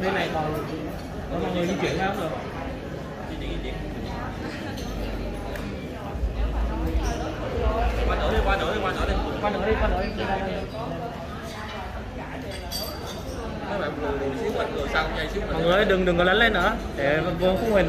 Bên này còn có mọi người di chuyển không được. Qua nữa đi, qua nữa đi. Các bạn lùi xíu qua cửa sau chạy xíu. Mọi người đừng có lấn lên nữa để vô khung hình.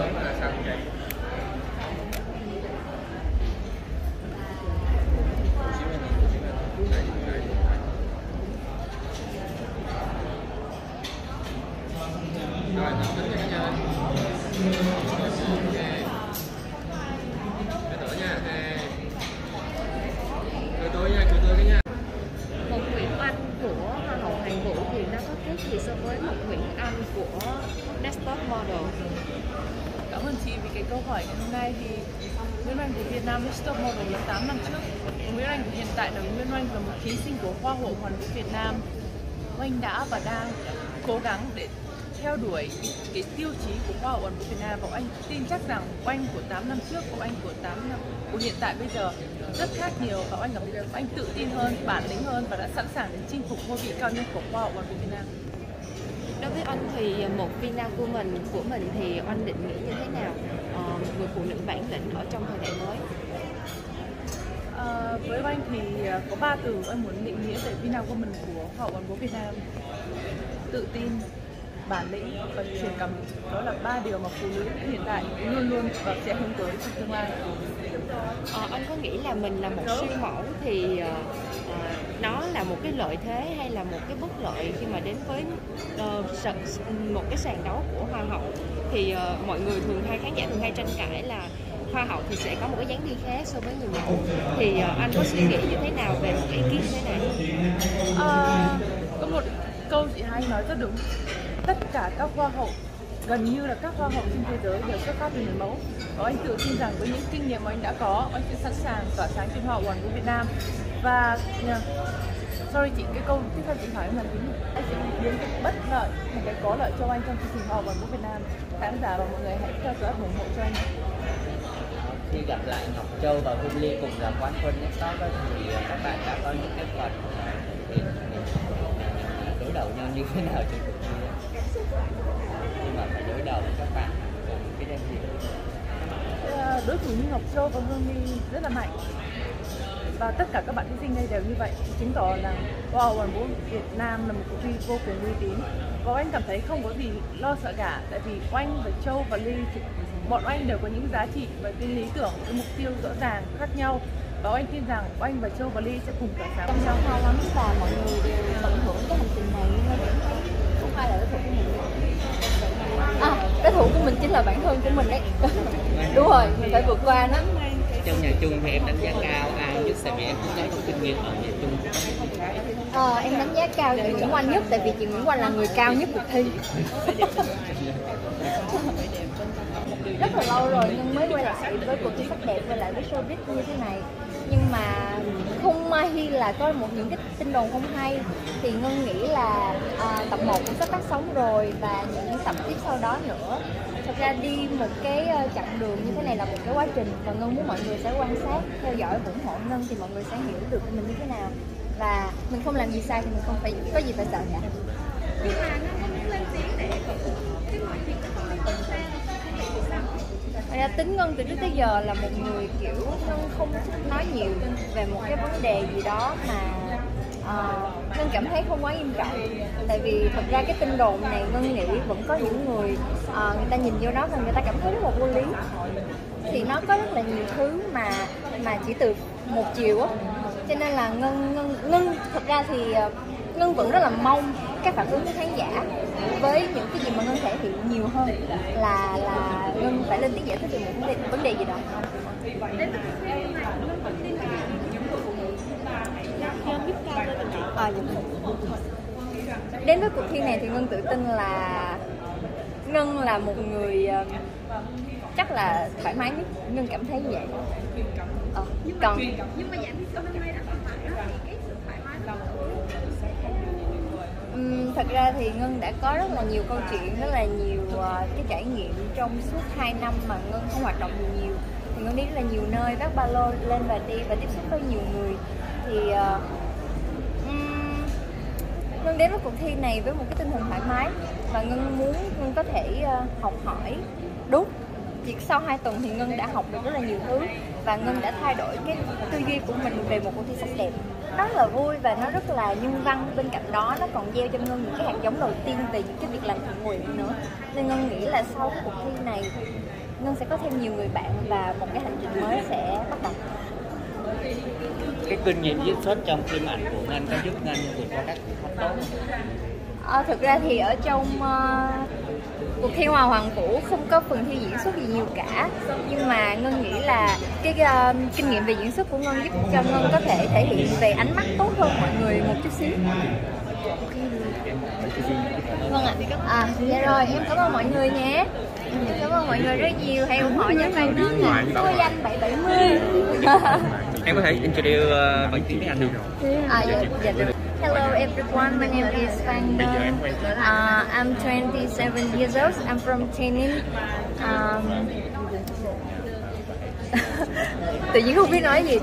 Hoa hậu Hoàn vũ Việt Nam, Oanh đã và đang cố gắng để theo đuổi cái tiêu chí của Hoa hậu Hoàn vũ Việt Nam, và Oanh tin chắc rằng Oanh của 8 năm trước, Oanh của 8 năm của hiện tại bây giờ rất khác nhiều, và Oanh ở bây giờ Oanh tự tin hơn, bản lĩnh hơn và đã sẵn sàng đến chinh phục ngôi vị cao nhất của Hoa hậu Hoàn vũ Việt Nam. Đối với Oanh thì một Vina Woman của mình thì Oanh định nghĩa như thế nào một người phụ nữ bản lĩnh ở trong thời đại mới? Với Oanh thì có 3 từ Oanh muốn định nghĩa về Vina Woman của Hoa hậu Hoàn vũ Việt Nam: tự tin, bản lĩnh và truyền cảm hứng. Đó là 3 điều mà phụ nữ hiện tại luôn luôn và sẽ hướng tới trong tương lai. Anh có nghĩ là mình là một siêu mẫu thì nó là một cái lợi thế hay là một cái bất lợi khi mà đến với một cái sàn đấu của Hoa hậu? Thì mọi người khán giả thường hay tranh cãi là Hoa hậu thì sẽ có một cái dáng đi khác so với người mẫu, thì anh có suy nghĩ như thế nào về một ý kiến thế này? Có một câu chị hay nói rất đúng: tất cả các hoa hậu, gần như là các hoa hậu trên thế giới đều xuất phát từ người mẫu. Và Oanh tự tin rằng với những kinh nghiệm mà Oanh đã có, Oanh sẽ sẵn sàng tỏa sáng trên Hoa hậu Hoàn vũ Việt Nam. Và sorry chị, cái câu tiếp theo chị hỏi là anh sẽ biến cái bất lợi thành cái có lợi cho Oanh trong chương trình Hoa hậu Hoàn vũ Việt Nam. Khán giả và mọi người hãy theo dõi ủng hộ cho Oanh. Khi gặp lại Ngọc Châu và Hương Ly cùng là quán quân Next Top thì các bạn đã có những cái phần đối đầu nhau như thế nào trên cuộc thi? Nhưng mà phải đối đầu với các bạn cái danh hiệu. Đối thủ như Ngọc Châu và Hương Ly rất là mạnh, và tất cả các bạn thí sinh đây đều như vậy, chứng tỏ là Hoa hậu Hoàn vũ Việt Nam là một cuộc thi vô cùng uy tín. Và Oanh cảm thấy không có gì lo sợ cả, tại vì Oanh và Châu và Ly, bọn Oanh đều có những giá trị và cái lý tưởng, cái mục tiêu rõ ràng khác nhau, và Oanh tin rằng Oanh và Châu và Ly sẽ cùng tỏa sáng. Trong đó hay lắm và mọi người đều tận hưởng cái hành trình này, không ai là đối thủ của mình. Đối thủ của mình chính là bản thân của mình đấy. Đúng rồi, mình phải vượt qua nó. Trong nhà chung thì em đánh giá cao ai nhất, tại vì em cũng có kinh nghiệm ở nhà chung. Em đánh giá cao chị Nguyễn Oanh nhất, tại vì chị Nguyễn Oanh là người cao nhất cuộc thi. Rất là lâu rồi nhưng mới quay lại với cuộc thi sắc đẹp, quay lại với showbiz như thế này. Nhưng mà không may là có những cái tin đồn không hay, thì Ngân nghĩ là tập 1 cũng sắp phát sóng rồi và những tập tiếp sau đó nữa. Thật ra đi một cái chặng đường như thế này là một cái quá trình, và Ngân muốn mọi người sẽ quan sát, theo dõi, ủng hộ Ngân thì mọi người sẽ hiểu được mình như thế nào, và mình không làm gì sai thì mình không phải có gì phải sợ cả. Nhưng mà Ngân không muốn lên tiếng để cái mọi việc nó không được sai. Tính Ngân từ trước tới giờ là một người kiểu Ngân không nói nhiều về một cái vấn đề gì đó mà Ngân cảm thấy không quá nghiêm trọng. Tại vì thật ra cái tin đồn này Ngân nghĩ vẫn có những người người ta nhìn vô đó và người ta cảm thấy rất là vô lý. Thì nó có rất là nhiều thứ mà chỉ từ một chiều á. Cho nên là Ngân thật ra thì Ngân vẫn rất là mong các phản ứng của khán giả với những cái gì mà Ngân thể hiện nhiều hơn là Ngân phải lên tiếng giải thích về một vấn đề gì đó. Đến với cuộc thi này thì Ngân tự tin là Ngân là một người chắc là thoải mái nhất, Ngân cảm thấy vậy. Nhưng mà dạ hôm nay đã thoải mái đó, thì cái sự thoải mái đó sẽ không thật ra thì Ngân đã có rất là nhiều câu chuyện, rất là nhiều cái trải nghiệm trong suốt 2 năm mà Ngân không hoạt động nhiều. Thì Ngân đi rất là nhiều nơi, vác ba lô lên và đi và tiếp xúc với nhiều người. Thì Ngân đến với cuộc thi này với một cái tinh thần thoải mái và Ngân muốn Ngân có thể học hỏi đúng. Chỉ sau 2 tuần thì Ngân đã học được rất là nhiều thứ và Ngân đã thay đổi cái tư duy của mình về một cuộc thi sắc đẹp. Nó rất là vui và nó rất là nhân văn, bên cạnh đó nó còn gieo cho Ngân những cái hạt giống đầu tiên về những cái việc làm thiện nguyện nữa. Nên Ngân nghĩ là sau cái cuộc thi này Ngân sẽ có thêm nhiều người bạn và một cái hành trình mới sẽ bắt đầu. Cái kinh nghiệm diễn xuất trong phim ảnh của Ngân có giúp Ngân vượt qua các thách tốt? Thực ra thì ở trong cuộc thi Hoa hậu Hoàn Vũ không có phần thi diễn xuất gì nhiều cả, nhưng mà Ngân nghĩ là cái kinh nghiệm về diễn xuất của Ngân giúp cho Ngân có thể thể hiện về ánh mắt tốt hơn mọi người một chút xíu. Vâng ạ. Dạ rồi, em cảm ơn mọi người nhé. Cảm ơn mọi người rất nhiều, hãy ủng hộ cho fan nước nè. Tôi danh 770. Em có thể introduce bằng tiếng Anh được không? Dạ được. Hello everyone, my name is Phan Ngân. I'm 27 years old. I'm from Thailand. Tự nhiên không biết nói gì.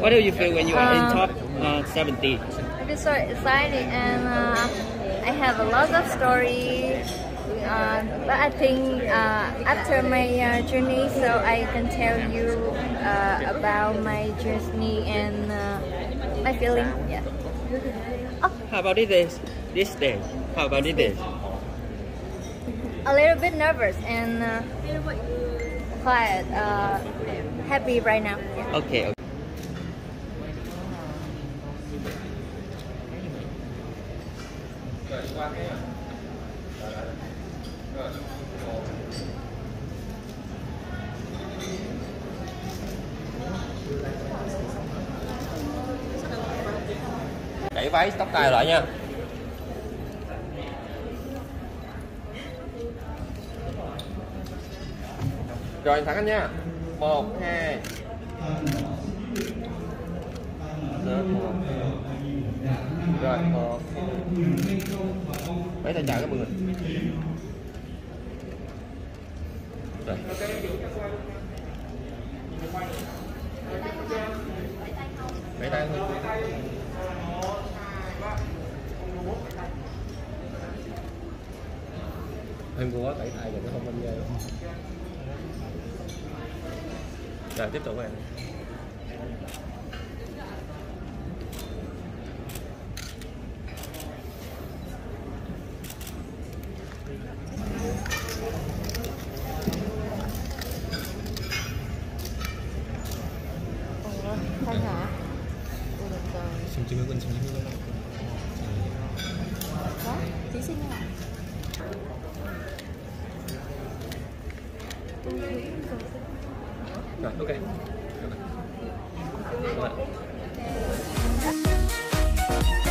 What do you feel when you are in top 70? I feel so excited and I have a lot of stories. But I think after my journey, so I can tell you about my journey and my feeling. Yeah. How about this day? How about this day? A little bit nervous and quiet, happy right now. Yeah. Okay. Đẩy váy tóc tai lại nha. Rồi thẳng anh nha. 1 2 rồi 1 mấy tay chào các mọi người. Rồi. Mấy tay thôi. Em vừa tẩy tay rồi nó không lên dây luôn. Rồi tiếp tục em. Okay. Okay.